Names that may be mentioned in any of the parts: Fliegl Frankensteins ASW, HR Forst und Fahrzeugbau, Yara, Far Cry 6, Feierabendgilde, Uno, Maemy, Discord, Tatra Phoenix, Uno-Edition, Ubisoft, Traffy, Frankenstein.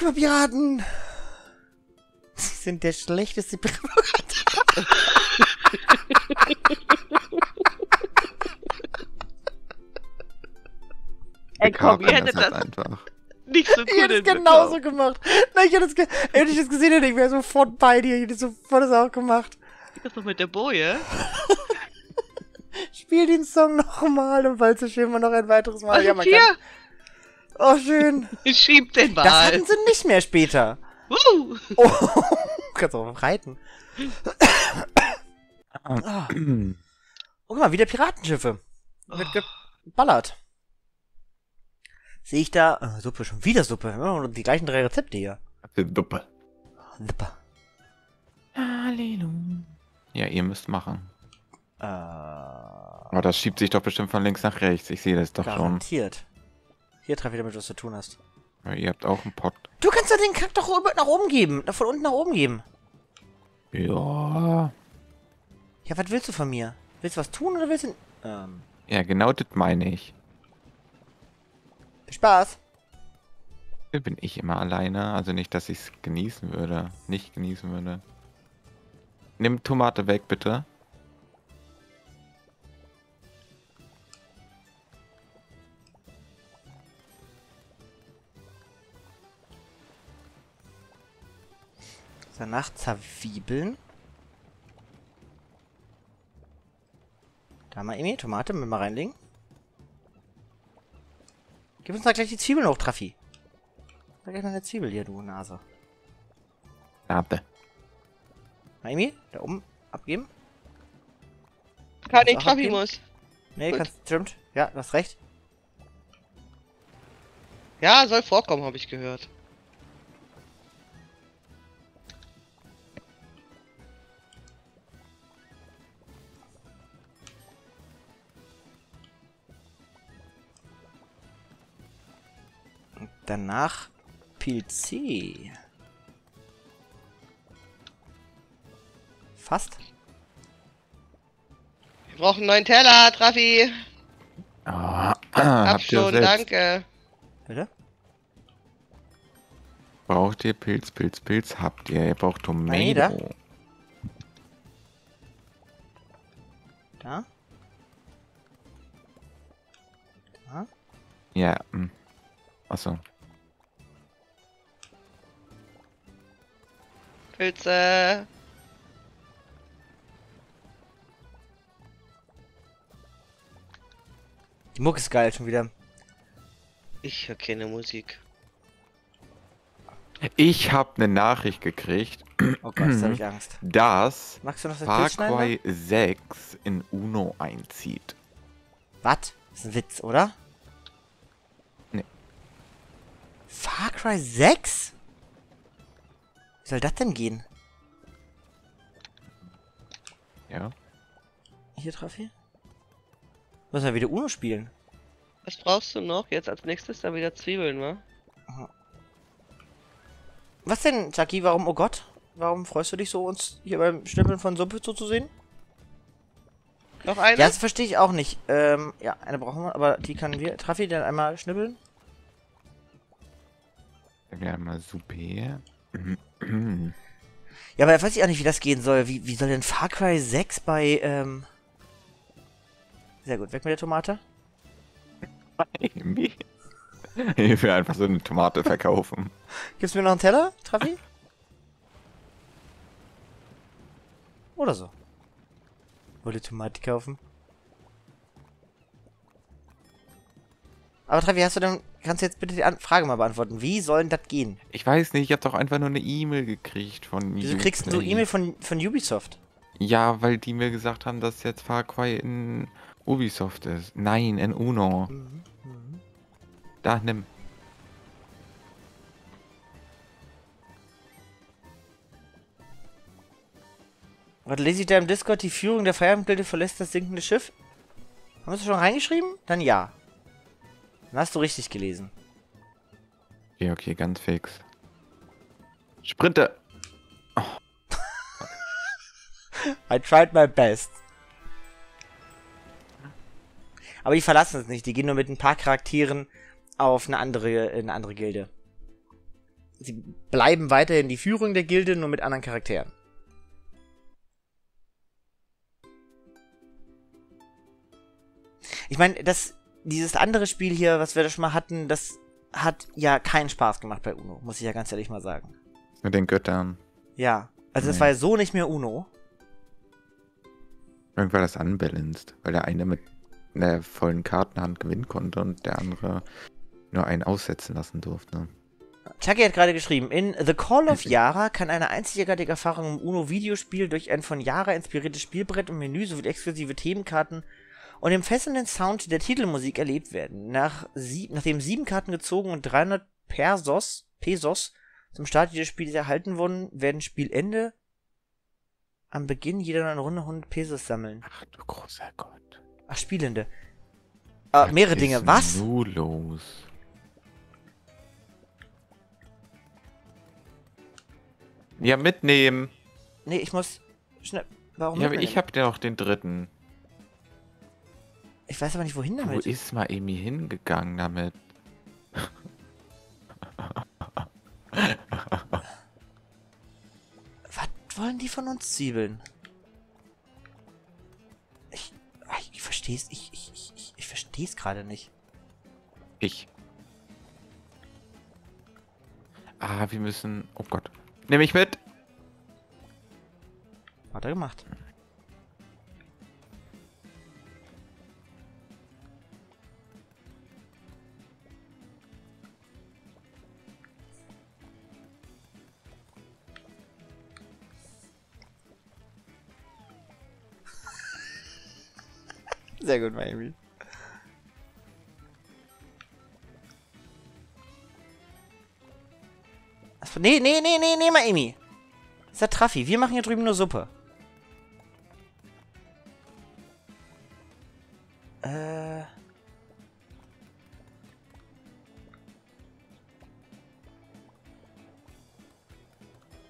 Aquapiraten! Sie sind der schlechteste Pirat. Ey, komm, ihr hättet das einfach. Nicht so gut. Ich hätte es genauso gemacht. Nein, ich hätte es gesehen und ich wäre sofort bei dir. Ich hätte sofort das auch gemacht. Das doch mit der Boje. Spiel den Song nochmal und weil so schön man noch ein weiteres Mal. Ja, man kann. Oh, schön. Schiebt den Ball. Das hatten sie nicht mehr später. Oh, kannst du auch reiten. Oh, guck mal, wieder Piratenschiffe. Wird geballert. Sehe ich da... Oh, Suppe, schon wieder Suppe. Oh, die gleichen 3 Rezepte hier. Suppe. Suppe. Halleluja. Ja, ihr müsst machen. Oh, das schiebt sich doch bestimmt von links nach rechts. Ich sehe das doch garantiert. Schon. Hier treffe ich, damit du was zu tun hast. Ja, ihr habt auch einen Pott. Du kannst ja den Kack doch nach oben geben. Von unten nach oben geben. Ja. Ja, was willst du von mir? Willst du was tun oder willst du... Ja, genau das meine ich. Viel Spaß. Hier bin ich immer alleine. Also nicht, dass ich es genießen würde. Nicht genießen würde. Nimm Tomate weg, bitte. Danach zerwiebeln. Da mal Emi, Tomate mit mal reinlegen. Gib uns da gleich die Zwiebeln hoch, Traffy. Da gleich noch eine Zwiebel hier, du Nase. Nase. Maemy, da oben abgeben. Kann ich, Traffy muss. Nee, kannst du, stimmt. Ja, du hast recht. Ja, soll vorkommen, habe ich gehört. Danach Pilze. Fast. Wir brauchen einen neuen Teller, Traffy. Oh, hab schon, danke. Bitte? Braucht ihr Pilz, Pilz, Pilz? Habt ihr? Ihr braucht Tomato. Nee, da. Da? Da? Ja, achso. Pilze. Die Mucke ist geil schon wieder. Ich höre keine Musik. Ich habe eine Nachricht gekriegt. Oh Gott, da habe ich Angst. Dass Far Cry 6 in Uno einzieht. Was? Das ist ein Witz, oder? Nee. Far Cry 6? Wie soll das denn gehen? Ja. Hier drauf hier? Muss ja wieder Uno spielen. Was brauchst du noch? Jetzt als nächstes da wieder Zwiebeln, wa? Was denn, Chucky? Warum, oh Gott? Warum freust du dich so, uns hier beim Schnippeln von Suppe zuzusehen? Noch eine? Ja, das verstehe ich auch nicht. Ja, eine brauchen wir, aber die können wir. Trafi, dann einmal schnippeln. Ja, einmal Suppe. Ja, aber weiß ich auch nicht, wie das gehen soll. Wie soll denn Far Cry 6 bei, Sehr gut, weg mit der Tomate. Ich will einfach so eine Tomate verkaufen. Gibst du mir noch einen Teller, Trafi? Oder so. Wollte Tomate kaufen. Aber Trafi, hast du denn... Kannst du jetzt bitte die Frage mal beantworten? Wie soll denn das gehen? Ich weiß nicht, ich habe doch einfach nur eine E-Mail gekriegt von... Wieso kriegst du eine E-Mail von Ubisoft? Ja, weil die mir gesagt haben, dass jetzt Far Cry in Ubisoft ist. Nein, in Uno. Mhm. Mhm. Da, nimm. Was lese ich da im Discord? Die Führung der Feierabendgilde verlässt das sinkende Schiff? Haben wir es schon reingeschrieben? Dann ja. Dann hast du richtig gelesen. Okay, okay, ganz fix. Sprinter! Oh. I tried my best. Aber die verlassen es nicht, die gehen nur mit ein paar Charakteren auf eine andere Gilde. sie bleiben weiterhin die Führung der Gilde, nur mit anderen Charakteren. Ich meine, dieses andere Spiel hier, was wir da schon mal hatten, das hat ja keinen Spaß gemacht bei Uno, muss ich ja ganz ehrlich mal sagen. Mit den Göttern. Ja, also nee. Das war ja so nicht mehr Uno. Irgendwann war das unbalanced, weil der eine mit einer vollen Kartenhand gewinnen konnte und der andere nur einen aussetzen lassen durfte. Chucky hat gerade geschrieben, in The Call of Yara kann eine einzigartige Erfahrung im Uno-Videospiel durch ein von Yara inspiriertes Spielbrett und Menü sowie exklusive Themenkarten und dem fesselnden Sound der Titelmusik erlebt werden. Nachdem 7 Karten gezogen und 300 Pesos zum Start jedes Spiels erhalten wurden, werden Spielende am Beginn jeder neuen Runde 100 Pesos sammeln. Ach du großer Gott. Ach, Spielende. Mehrere Dinge. Was? So los. Ja, mitnehmen. Nee, ich muss schnell. Warum? Ja, aber ich hab ja noch den dritten. Ich weiß aber nicht, wohin damit. Wo ist Maemy hingegangen damit? Was wollen die von uns zwiebeln? Ich versteh's. Ich versteh's gerade nicht. Wir müssen. Oh Gott. Nimm mich mit! Hat er gemacht. Sehr gut, Maemy. Nee, Maemy. Das ist der Traffy. Wir machen hier drüben nur Suppe. Wollen wir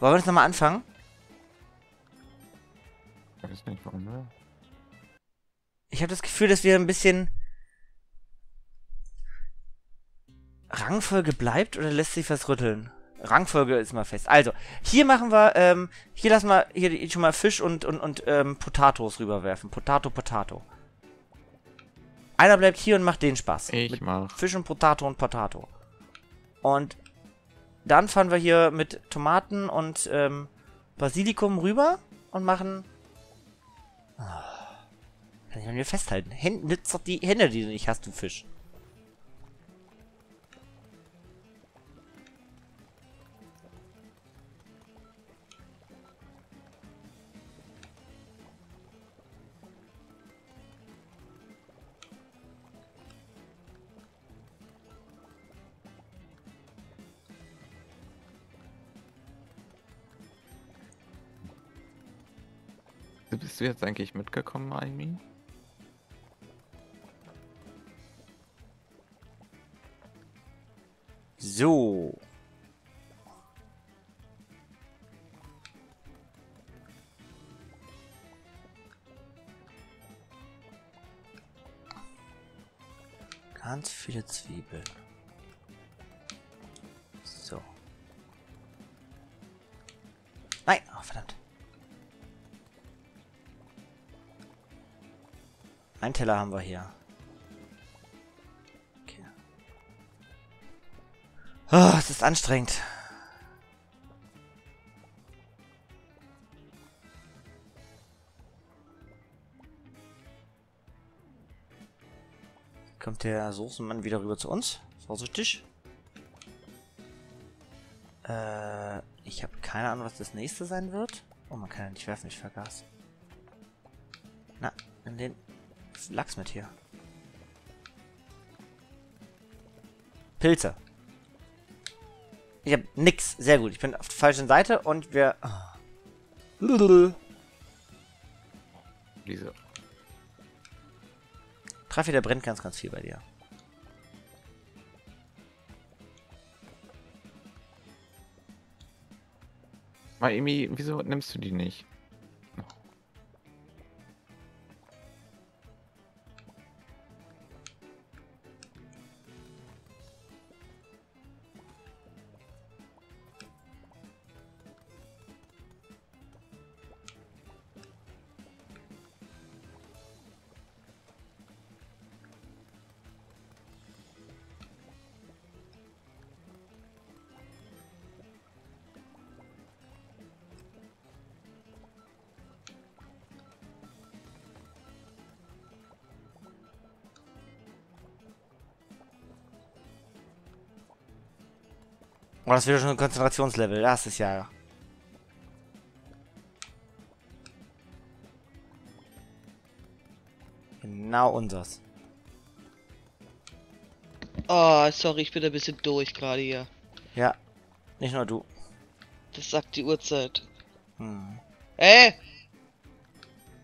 das nochmal anfangen? Ich weiß nicht, warum, ne? Ich habe das Gefühl, dass wir ein bisschen... Rangfolge bleibt oder lässt sich was rütteln? Rangfolge ist mal fest. Also, hier machen wir, hier lassen wir hier schon mal Fisch und Potatoes rüberwerfen. Potato. Einer bleibt hier und macht den Spaß. Ich mach. Fisch und Potato. Und dann fahren wir hier mit Tomaten und, Basilikum rüber und machen... Oh, kann ich an mir festhalten. Nützt doch die Hände, die du nicht hast, du Fisch. Bist du jetzt eigentlich mitgekommen, Maemy? So. Ganz viele Zwiebeln. So. Nein, oh, verdammt. Einen Teller haben wir hier. Okay. Oh, es ist anstrengend. Kommt der Soßenmann wieder rüber zu uns? Vorsichtig. Ich habe keine Ahnung, was das nächste sein wird. Oh, man kann ja nicht werfen, ich vergaß. Na, nimm den Lachs mit hier. Pilze. Ich hab nix. Sehr gut. Ich bin auf der falschen Seite und wir... Oh. Diese. Traffy, der brennt ganz viel bei dir. Maemy, wieso nimmst du die nicht? Oh, das ist wieder schon ein Konzentrationslevel. Das ist ja... Genau unseres. Oh, sorry, ich bin ein bisschen durch gerade hier. Ja, nicht nur du. Das sagt die Uhrzeit. Hm. Ey!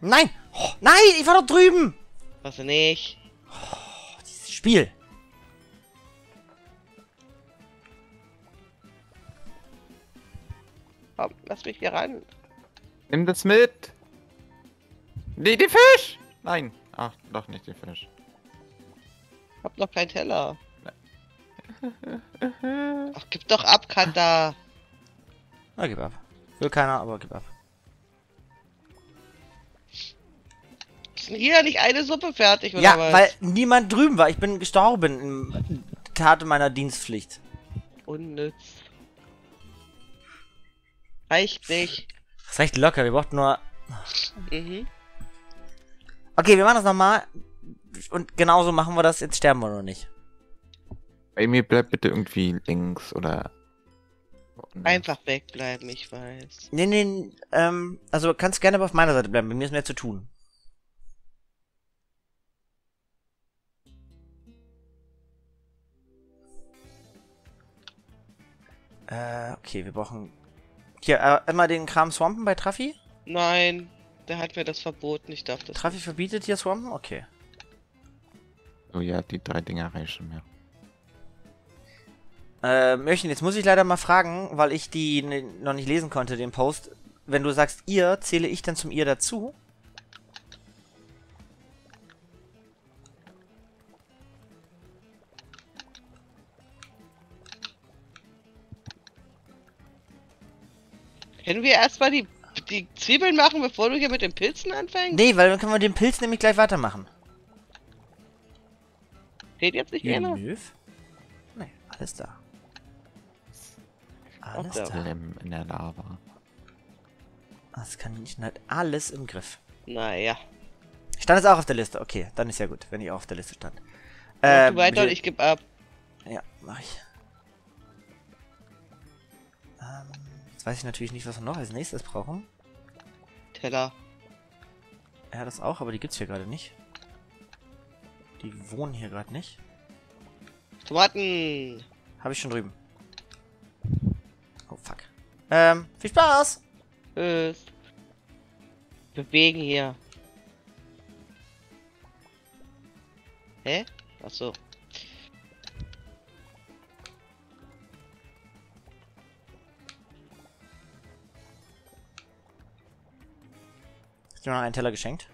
Nein! Oh, nein, ich war doch drüben! Was denn nicht? Oh, dieses Spiel! Komm, lass mich hier rein. Nimm das mit! Nee, den Fisch! Nein! Ach, doch nicht den Fisch. Ich hab noch keinen Teller. Ach, gib doch ab, Kanda! Na, gib ab. Will keiner, aber gib ab. Ist hier nicht eine Suppe fertig, oder ja, was? Ja, weil niemand drüben war. Ich bin gestorben in Tat meiner Dienstpflicht. Unnütz. Reicht nicht. Das reicht locker, wir brauchten nur... Mhm. Okay, wir machen das nochmal. Und genauso machen wir das. Jetzt sterben wir noch nicht. Bei mir bleibt bitte irgendwie links oder... Einfach wegbleiben, ich weiß. Nee, nee, also kannst gerne aber auf meiner Seite bleiben, bei mir ist mehr zu tun. Okay, wir brauchen... Hier, einmal den Kram swampen bei Traffy? Nein, der hat mir das verboten, ich darf das Traffy nicht. Verbietet hier swampen? Okay. Oh ja, die drei Dinger reichen mir. Möchten, jetzt muss ich leider mal fragen, weil ich die noch nicht lesen konnte, den Post. Wenn du sagst ihr, zähle ich dann zum ihr dazu? Können wir erstmal die Zwiebeln machen, bevor du hier mit den Pilzen anfängst? Nee, weil dann können wir den Pilz nämlich gleich weitermachen. Geht jetzt nicht gerne? Nee, alles da. Alles da. In der Lava. Das kann ich halt alles im Griff. Naja. Stand es auch auf der Liste? Okay, dann ist ja gut, wenn ich auch auf der Liste stand. Mach du weiter und ich gebe ab. Ja, mach ich. Jetzt weiß ich natürlich nicht, was wir noch als nächstes brauchen. Teller. Ja, das auch, aber die gibt's hier gerade nicht. Die wohnen hier gerade nicht. Tomaten! Habe ich schon drüben. Oh, fuck. Viel Spaß! Tschüss. Bewegen hier. Hä? Achso. Hast du mir noch einen Teller geschenkt?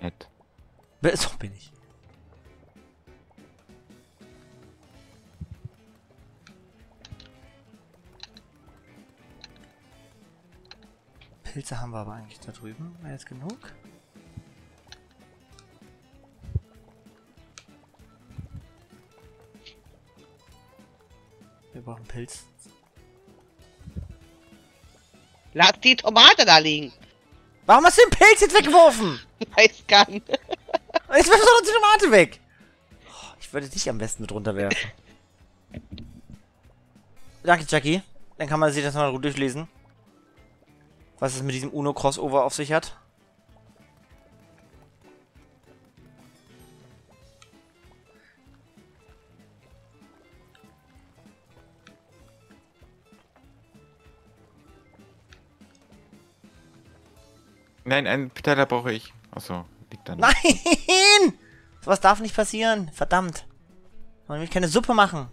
Nett. So bin ich. Pilze haben wir aber eigentlich da drüben. War jetzt genug? Wir brauchen Pilz. Lass die Tomate da liegen! Warum hast du den Pilz jetzt weggeworfen? Weiß gar nicht. Jetzt wirfst du die Tomate weg! Oh, ich würde dich am besten mit runterwerfen. Danke, Jackie. Dann kann man sich das mal gut durchlesen. Was es mit diesem Uno-Crossover auf sich hat. Nein, einen Teller brauche ich. Achso, liegt da noch. Nein! Sowas darf nicht passieren. Verdammt. Man will keine Suppe machen.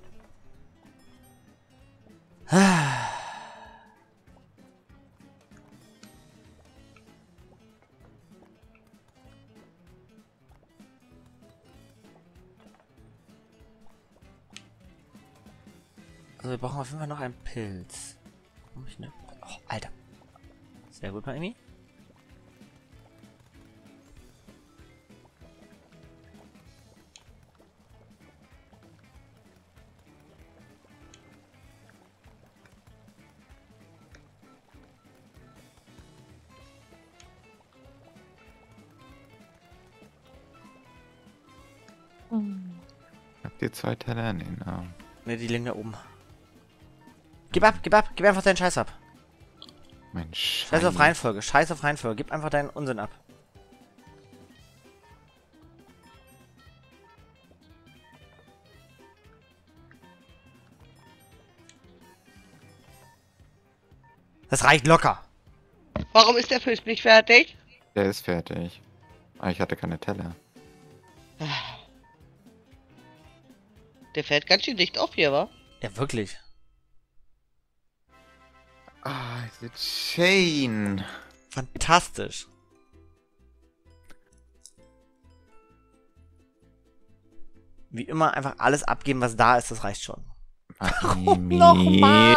Also wir brauchen auf jeden Fall noch einen Pilz. Oh, Alter. Sehr gut, Maemy. Habt ihr zwei Teller in den Arm? Ne, die liegen da oben. Gib ab, gib ab, gib einfach deinen Scheiß ab. Mein Scheiß. Scheiß auf Reihenfolge, Scheiß auf Reihenfolge. Gib einfach deinen Unsinn ab. Das reicht locker. Warum ist der Fisch nicht fertig? Der ist fertig. Aber ich hatte keine Teller. Der fährt ganz schön dicht auf hier, wa? Ja, wirklich. Ah, diese Chain. Fantastisch. Wie immer einfach alles abgeben, was da ist, das reicht schon. Warum nochmal?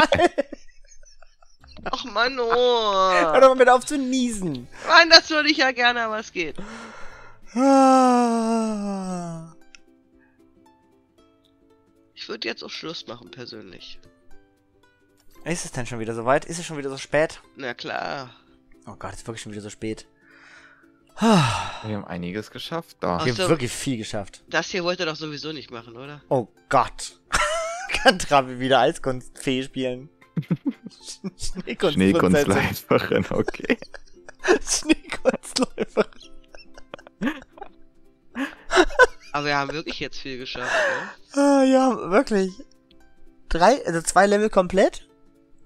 Ach Mann, oh. Hör doch mal mit auf zu niesen. Mann, das würde ich ja gerne, aber es geht. Ich würde jetzt auch Schluss machen, persönlich. Ist es denn schon wieder so weit? Ist es schon wieder so spät? Na klar. Oh Gott, ist wirklich schon wieder so spät. Wir haben einiges geschafft. Doch. Wir haben wirklich viel geschafft. Das hier wollte er doch sowieso nicht machen, oder? Oh Gott. Kann Trabi wieder Eiskunstfee spielen. Schneekunstläuferin, okay. Schneekunstläuferin. Aber wir haben wirklich jetzt viel geschafft, ne? Ja, wirklich. Also zwei Level komplett.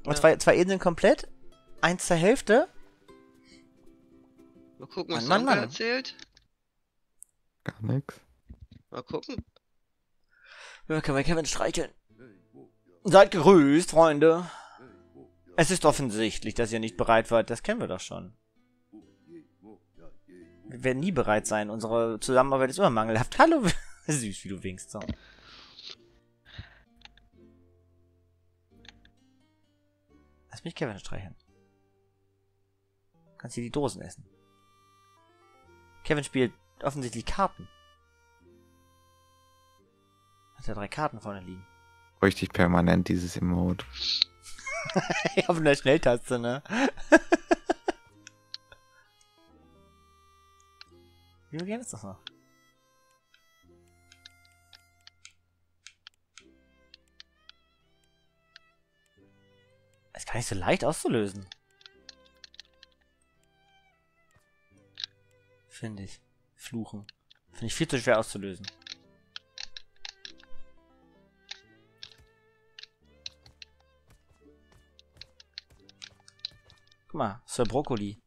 Ja. Zwei Inseln komplett. Eins zur Hälfte. Mal gucken, was Mann, Mann erzählt. Gar nix. Mal gucken. Ja, können wir Kevin streicheln. Seid gegrüßt, Freunde. Es ist offensichtlich, dass ihr nicht bereit wart. Das kennen wir doch schon. Wir werden nie bereit sein. Unsere Zusammenarbeit ist immer mangelhaft. Hallo. Süß, wie du winkst. So. Lass mich Kevin streicheln. Kannst hier die Dosen essen. Kevin spielt offensichtlich Karten. Hat er 3 Karten vorne liegen. Bräuchte ich permanent dieses Emote. Auf einer Schnelltaste, ne? Wie viel Geld ist das noch? Das ist gar nicht so leicht auszulösen. Finde ich. Fluchen. Finde ich viel zu schwer auszulösen. Guck mal, Sir Broccoli.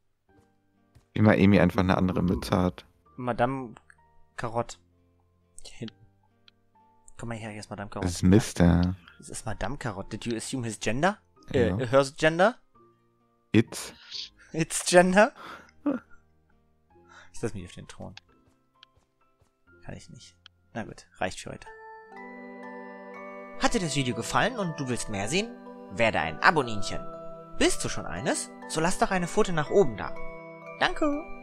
Wie Maemy einfach eine andere Mütze hat. Madame Karott. Hier hinten. Komm mal her, hier ist Madame Karott. Das ist Mister. Das ist Madame Karott. Did you assume his gender? Ja. Hers gender? It's. It's gender? Ich setze mich auf den Thron. Kann ich nicht. Na gut, reicht für heute. Hat dir das Video gefallen und du willst mehr sehen? Werde ein Aboninchen. Bist du schon eines? So lass doch eine Pfote nach oben da. Danke!